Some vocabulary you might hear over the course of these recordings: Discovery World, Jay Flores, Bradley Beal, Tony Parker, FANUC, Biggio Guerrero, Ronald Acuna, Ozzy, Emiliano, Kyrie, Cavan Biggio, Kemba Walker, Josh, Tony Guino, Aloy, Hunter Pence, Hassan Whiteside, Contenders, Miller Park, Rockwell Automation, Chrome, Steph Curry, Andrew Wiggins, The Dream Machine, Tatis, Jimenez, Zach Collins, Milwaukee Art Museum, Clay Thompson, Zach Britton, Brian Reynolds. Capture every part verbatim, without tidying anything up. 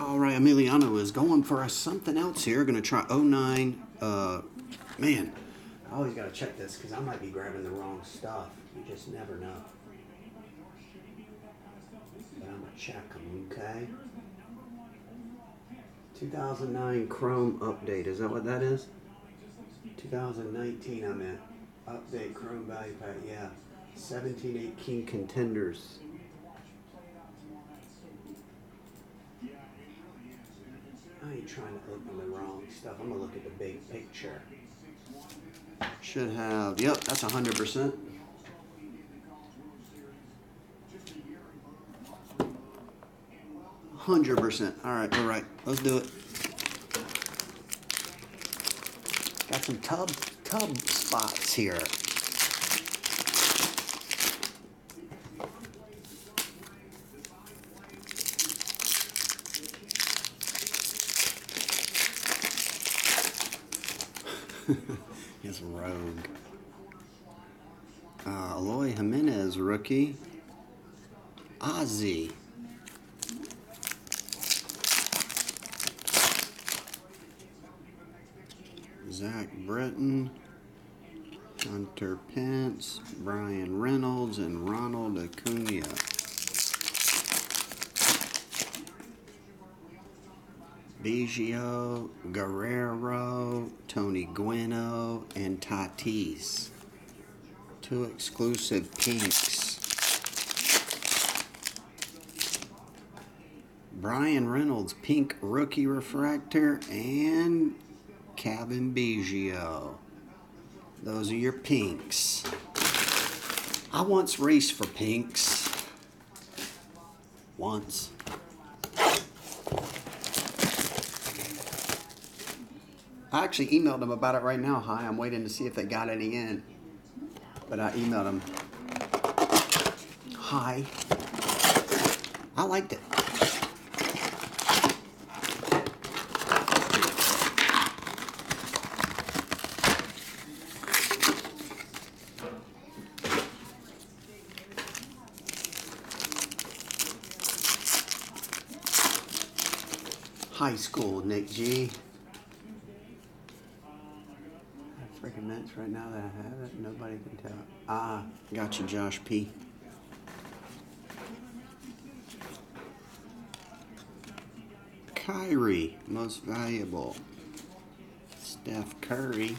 All right, Emiliano is going for a something else here. Going to try oh nine. Uh, man, I always got to check this because I might be grabbing the wrong stuff. You just never know. But I'm going to check them, okay? two thousand nine Chrome update. Is that what that is? two thousand nineteen, I'm at. Update Chrome value pack, yeah. seventeen eighteen Contenders. I ain't trying to open the wrong stuff. I'm going to look at the big picture. Should have, yep, that's one hundred percent. one hundred percent. All right, all right. Let's do it. Got some tub, tub spots here. It's rogue. Uh, Aloy Jimenez, rookie. Ozzy. Zach Britton, Hunter Pence, Brian Reynolds, and Ronald Acuna. Biggio, Guerrero, Tony Guino, and Tatis. Two exclusive pinks. Brian Reynolds, pink rookie refractor, and Cavan Biggio. Those are your pinks. I once raced for pinks. Once. I actually emailed them about it right now. Hi, I'm waiting to see if they got any in. But I emailed them. Hi. I liked it. High school, Nick G. That's freaking nuts right now that I have it. Nobody can tell. Ah, gotcha, Josh P. Kyrie, most valuable. Steph Curry.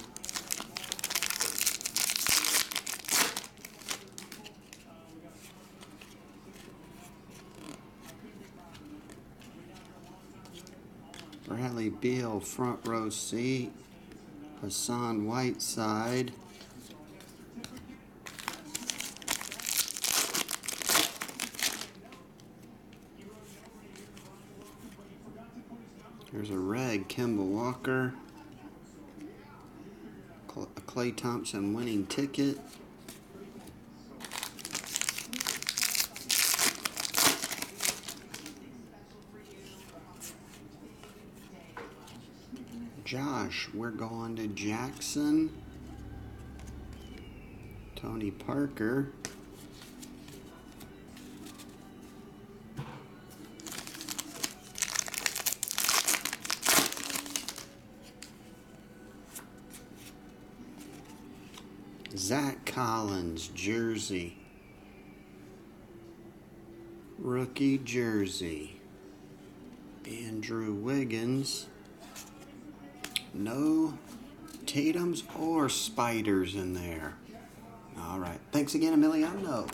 Bradley Beal, front row seat. Hassan Whiteside. There's a red Kemba Walker. Clay Thompson winning ticket. Josh, we're going to Jackson. Tony Parker. Zach Collins, jersey. Rookie jersey. Andrew Wiggins. No Tatums or Spiders in there. All right. Thanks again, Emiliano.